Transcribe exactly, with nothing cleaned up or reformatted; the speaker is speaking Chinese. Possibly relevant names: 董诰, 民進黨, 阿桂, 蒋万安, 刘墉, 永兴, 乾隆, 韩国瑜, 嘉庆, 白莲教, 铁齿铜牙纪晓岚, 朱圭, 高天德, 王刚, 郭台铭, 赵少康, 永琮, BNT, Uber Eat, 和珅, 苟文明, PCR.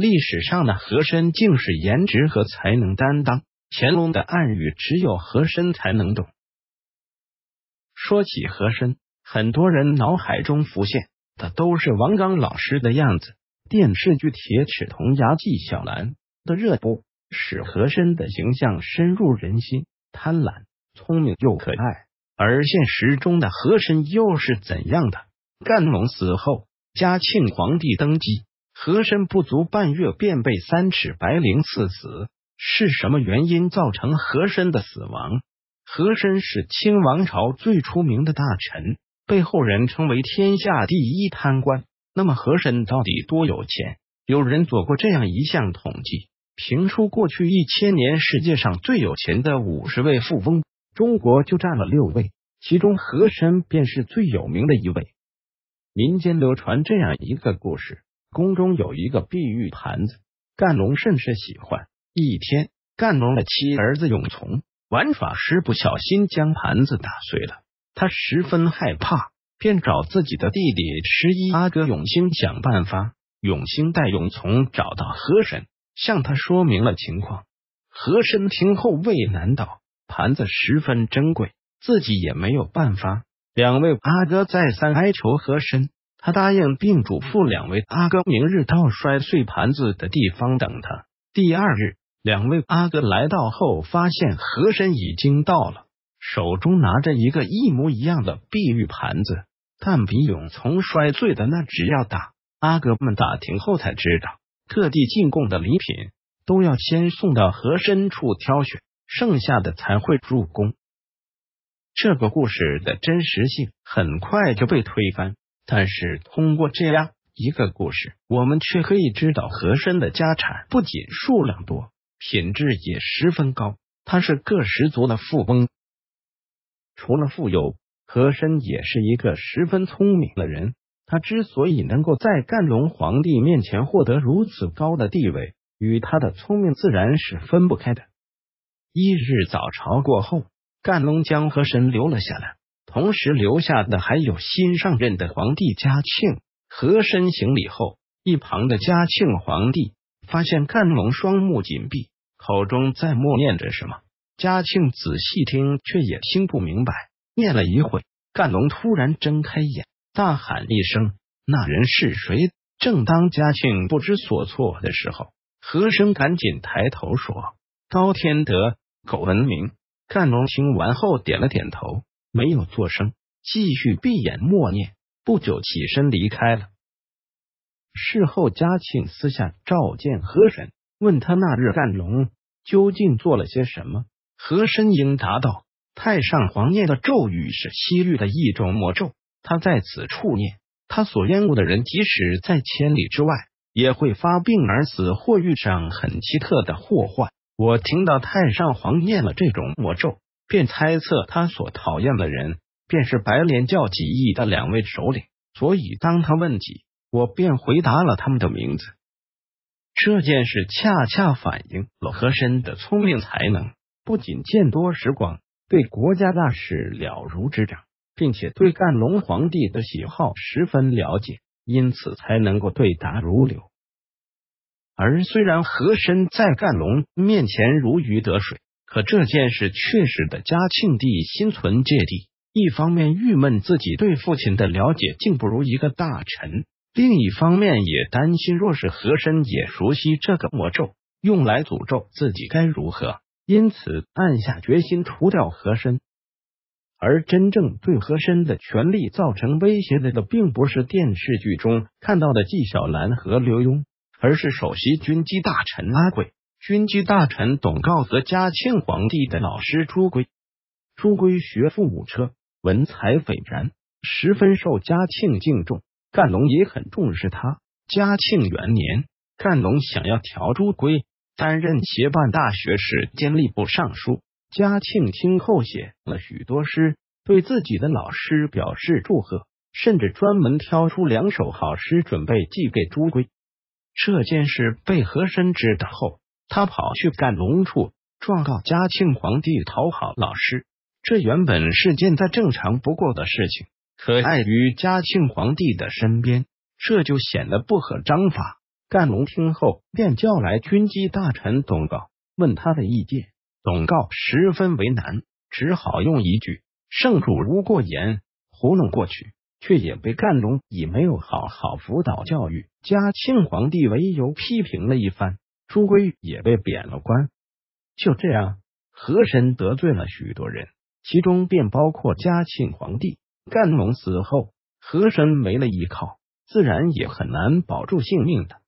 历史上的和珅竟是颜值和才能担当，乾隆的暗语只有和珅才能懂。说起和珅，很多人脑海中浮现的都是王刚老师的样子。电视剧《铁齿铜牙纪晓岚》的热播，使和珅的形象深入人心，贪婪、聪明又可爱。而现实中的和珅又是怎样的？干隆死后，嘉庆皇帝登基，和珅不足半月便被三尺白绫刺死。是什么原因造成和珅的死亡？和珅是清王朝最出名的大臣，被后人称为天下第一贪官。那么和珅到底多有钱？有人做过这样一项统计，评出过去一千年世界上最有钱的五十位富翁，中国就占了六位，其中和珅便是最有名的一位。民间流传这样一个故事，宫中有一个碧玉盘子，干隆甚是喜欢。一天，干隆的妻儿子永琮玩耍时不小心将盘子打碎了，他十分害怕，便找自己的弟弟十一阿哥永兴想办法。永兴带永琮找到和珅，向他说明了情况。和珅听后为难道，盘子十分珍贵，自己也没有办法。两位阿哥再三哀求和珅，他答应并嘱咐两位阿哥明日到摔碎盘子的地方等他。第二日，两位阿哥来到后发现和珅已经到了，手中拿着一个一模一样的碧玉盘子，但比永琮摔碎的那只要大。阿哥们打听后才知道，各地进贡的礼品都要先送到和珅处挑选，剩下的才会入宫。这个故事的真实性很快就被推翻，但是通过这样一个故事，我们却可以知道和珅的家产不仅数量多，品质也十分高，他是个十足的富翁。除了富有，和珅也是一个十分聪明的人。他之所以能够在干隆皇帝面前获得如此高的地位，与他的聪明自然是分不开的。一日早朝过后，干隆将和珅留了下来，同时留下的还有新上任的皇帝嘉庆。和珅行礼后，一旁的嘉庆皇帝发现干隆双目紧闭，口中在默念着什么。嘉庆仔细听，却也听不明白。念了一会，干隆突然睁开眼，大喊一声：“那人是谁？”正当嘉庆不知所措的时候，和珅赶紧抬头说：“高天德、苟文明。”干隆听完后点了点头，没有作声，继续闭眼默念。不久起身离开了。事后嘉庆私下召见和珅，问他那日干隆究竟做了些什么。和珅应答道：“太上皇念的咒语是西域的一种魔咒，他在此处念，他所厌恶的人即使在千里之外也会发病而死，或遇上很奇特的祸患。我听到太上皇念了这种魔咒，便猜测他所讨厌的人便是白莲教起义的两位首领，所以当他问起，我便回答了他们的名字。”这件事恰恰反映了和珅的聪明才能，不仅见多识广，对国家大事了如指掌，并且对干隆皇帝的喜好十分了解，因此才能够对答如流。而虽然和珅在干隆面前如鱼得水，可这件事却使得嘉庆帝心存芥蒂。一方面郁闷自己对父亲的了解竟不如一个大臣，另一方面也担心若是和珅也熟悉这个魔咒，用来诅咒自己该如何，因此暗下决心除掉和珅。而真正对和珅的权力造成威胁的并不是电视剧中看到的纪晓岚和刘墉，而是首席军机大臣阿桂、军机大臣董诰和嘉庆皇帝的老师朱圭。朱圭学富五车，文采斐然，十分受嘉庆敬重，干隆也很重视他。嘉庆元年，干隆想要调朱圭担任协办大学士兼吏部尚书，嘉庆听后写了许多诗，对自己的老师表示祝贺，甚至专门挑出两首好诗准备寄给朱圭。这件事被和珅知道后，他跑去干隆处状告嘉庆皇帝讨好老师。这原本是件再正常不过的事情，可碍于嘉庆皇帝的身边，这就显得不可章法。干龙听后便叫来军机大臣董诰，问他的意见。董诰十分为难，只好用一句圣主无过言糊弄过去，却也被干龙以没有好好辅导教育嘉庆皇帝为由批评了一番，朱圭也被贬了官。就这样，和珅得罪了许多人，其中便包括嘉庆皇帝。干龙死后，和珅没了依靠，自然也很难保住性命的。